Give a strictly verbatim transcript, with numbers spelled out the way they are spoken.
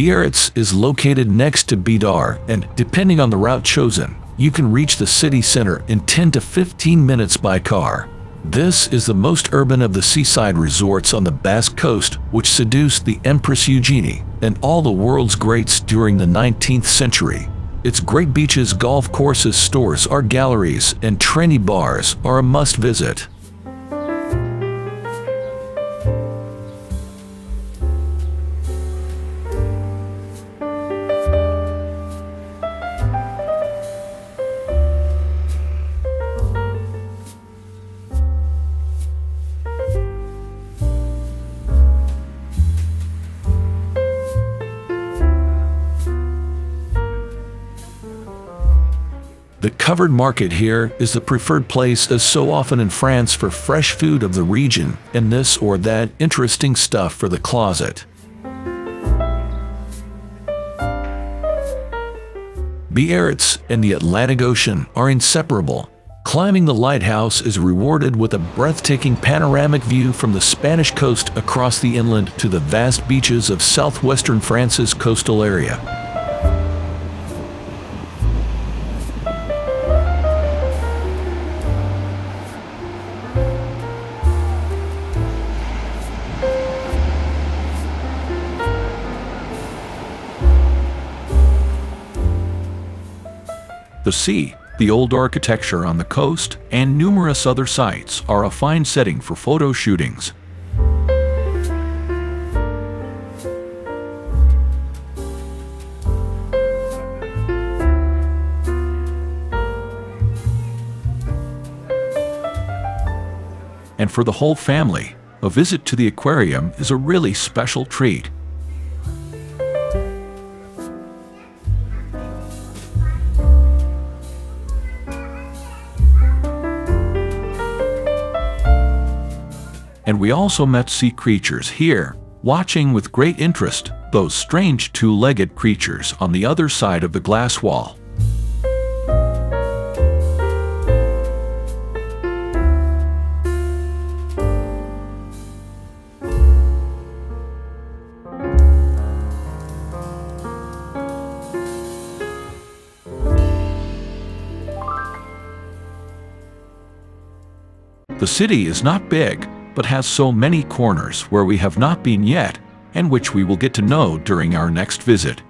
Biarritz is located next to Bidar, and, depending on the route chosen, you can reach the city center in ten to fifteen minutes by car. This is the most urban of the seaside resorts on the Basque coast, which seduced the Empress Eugenie and all the world's greats during the nineteenth century. Its great beaches, golf courses, stores, art galleries, and trendy bars are a must-visit. The covered market here is the preferred place, as so often in France, for fresh food of the region and this or that interesting stuff for the closet. Biarritz and the Atlantic Ocean are inseparable. Climbing the lighthouse is rewarded with a breathtaking panoramic view from the Spanish coast across the inland to the vast beaches of southwestern France's coastal area. The sea, the old architecture on the coast, and numerous other sites are a fine setting for photo shootings. And for the whole family, a visit to the aquarium is a really special treat. And we also met sea creatures here, watching with great interest those strange two-legged creatures on the other side of the glass wall. The city is not big, but has so many corners where we have not been yet, and which we will get to know during our next visit.